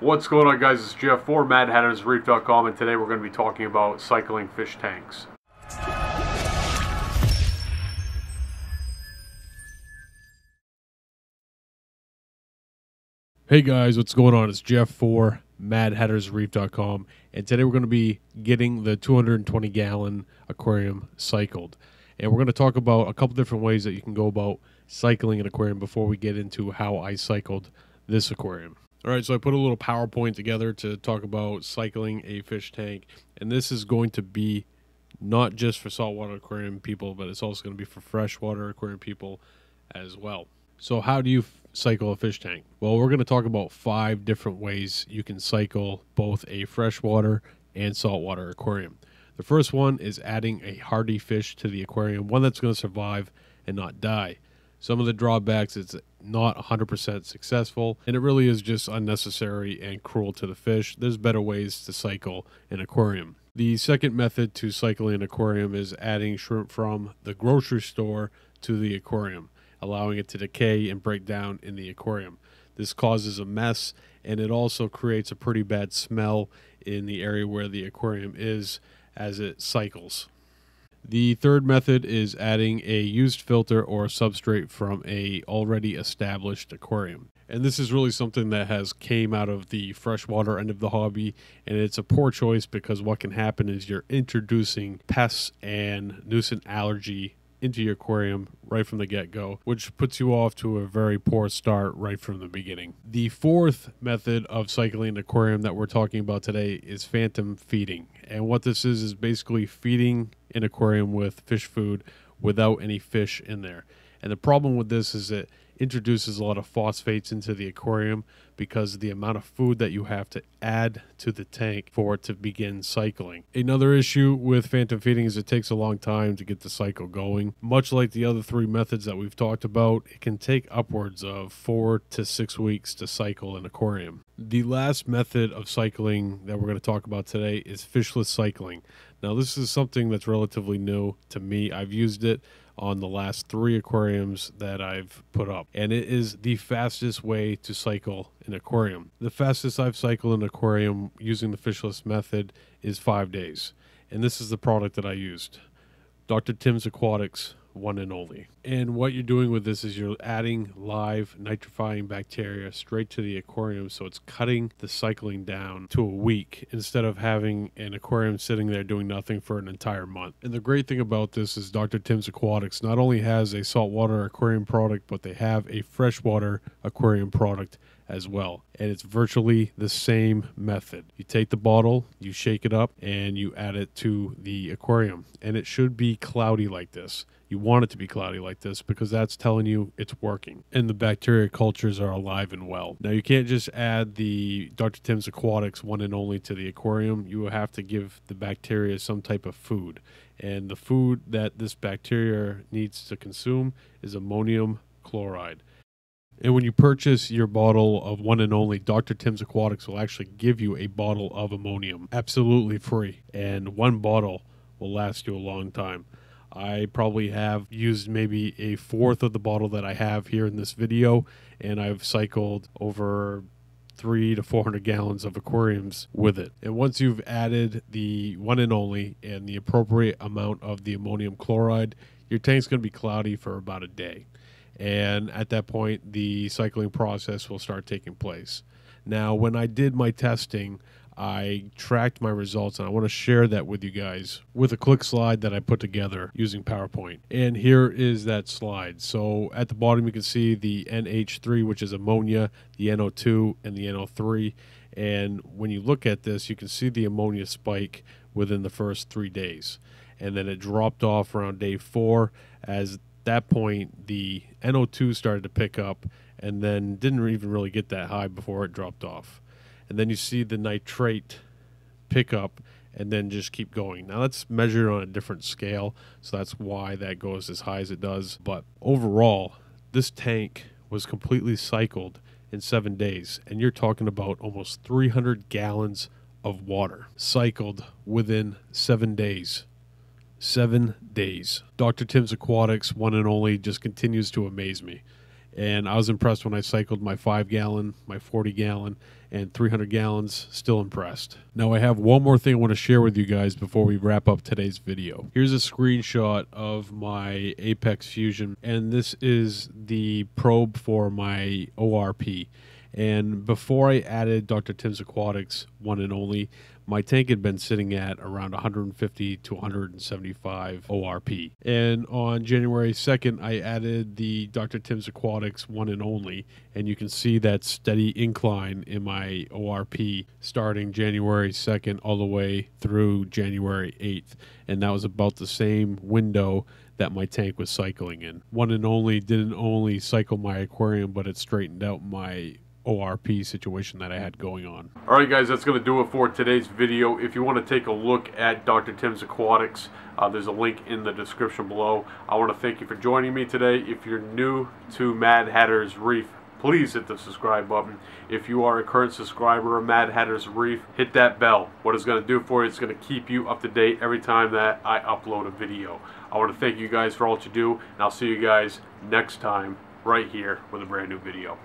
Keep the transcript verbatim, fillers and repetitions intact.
What's going on, guys? It's Jeff for Mad Hatters Reef dot com, and today we're going to be talking about cycling fish tanks. Hey guys, what's going on? It's Jeff for Mad Hatters Reef dot com, and today we're going to be getting the two hundred twenty gallon aquarium cycled. And we're going to talk about a couple different ways that you can go about cycling an aquarium before we get into how I cycled this aquarium. All right, so I put a little PowerPoint together to talk about cycling a fish tank. And this is going to be not just for saltwater aquarium people, but it's also going to be for freshwater aquarium people as well. So how do you cycle a fish tank? Well, we're going to talk about five different ways you can cycle both a freshwater and saltwater aquarium. The first one is adding a hardy fish to the aquarium, one that's going to survive and not die. Some of the drawbacks, it's not one hundred percent successful, and it really is just unnecessary and cruel to the fish. There's better ways to cycle an aquarium. The second method to cycling an aquarium is adding shrimp from the grocery store to the aquarium, allowing it to decay and break down in the aquarium. This causes a mess, and it also creates a pretty bad smell in the area where the aquarium is as it cycles. The third method is adding a used filter or substrate from a already established aquarium. And this is really something that has came out of the freshwater end of the hobby, and it's a poor choice because what can happen is you're introducing pests and nuisance allergy into your aquarium right from the get-go, which puts you off to a very poor start right from the beginning. The fourth method of cycling an aquarium that we're talking about today is phantom feeding. And what this is is basically feeding an aquarium with fish food without any fish in there. And the problem with this is it introduces a lot of phosphates into the aquarium because of the amount of food that you have to add to the tank for it to begin cycling. Another issue with phantom feeding is it takes a long time to get the cycle going. Much like the other three methods that we've talked about, it can take upwards of four to six weeks to cycle an aquarium. The last method of cycling that we're going to talk about today is fishless cycling. Now, this is something that's relatively new to me. I've used it on the last three aquariums that I've put up, and it is the fastest way to cycle an aquarium. The fastest I've cycled an aquarium using the fishless method is five days, and this is the product that I used, Doctor Tim's Aquatics, One and Only. And what you're doing with this is you're adding live nitrifying bacteria straight to the aquarium, so it's cutting the cycling down to a week instead of having an aquarium sitting there doing nothing for an entire month. And the great thing about this is Doctor Tim's Aquatics not only has a saltwater aquarium product, but they have a freshwater aquarium product as well, and it's virtually the same method. You take the bottle, you shake it up, and you add it to the aquarium, and it should be cloudy like this. You want it to be cloudy like this because that's telling you it's working and the bacteria cultures are alive and well. Now, you can't just add the Doctor Tim's Aquatics One and Only to the aquarium. You have to give the bacteria some type of food, and the food that this bacteria needs to consume is ammonium chloride. And when you purchase your bottle of One and Only, Doctor Tim's Aquatics will actually give you a bottle of ammonium absolutely free, and one bottle will last you a long time. I probably have used maybe a fourth of the bottle that I have here in this video, and I've cycled over three to four hundred gallons of aquariums with it. And once you've added the One and Only and the appropriate amount of the ammonium chloride, your tank's going to be cloudy for about a day, and at that point the cycling process will start taking place. Now, when I did my testing, I tracked my results, and I want to share that with you guys with a quick slide that I put together using PowerPoint. And here is that slide. So at the bottom, you can see the N H three, which is ammonia, the N O two, and the N O three. And when you look at this, you can see the ammonia spike within the first three days. And then it dropped off around day four. As at that point, the N O two started to pick up and then didn't even really get that high before it dropped off. And then you see the nitrate pick up and then just keep going. Now, that's measured on a different scale, so that's why that goes as high as it does. But overall, this tank was completely cycled in seven days, and you're talking about almost three hundred gallons of water cycled within seven days. Seven days. Doctor Tim's Aquatics One and Only just continues to amaze me. And I was impressed when I cycled my five gallon, my forty gallon, and three hundred gallons. Still impressed. Now I have one more thing I want to share with you guys before we wrap up today's video. Here's a screenshot of my Apex Fusion, and this is the probe for my O R P. And before I added Doctor Tim's Aquatics One and Only, my tank had been sitting at around one hundred fifty to one hundred seventy-five O R P. And on January second, I added the Doctor Tim's Aquatics One and Only, and you can see that steady incline in my O R P starting January second all the way through January eighth. And that was about the same window that my tank was cycling in. One and Only didn't only cycle my aquarium, but it straightened out my O R P situation that I had going on. All right guys, that's going to do it for today's video. If you want to take a look at Doctor Tim's Aquatics, uh, there's a link in the description below. I want to thank you for joining me today. If you're new to Mad Hatter's Reef, please hit the subscribe button. If you are a current subscriber of Mad Hatter's Reef, hit that bell. What it's going to do for you, it's going to keep you up to date every time that I upload a video. I want to thank you guys for all that you do, and I'll see you guys next time right here with a brand new video.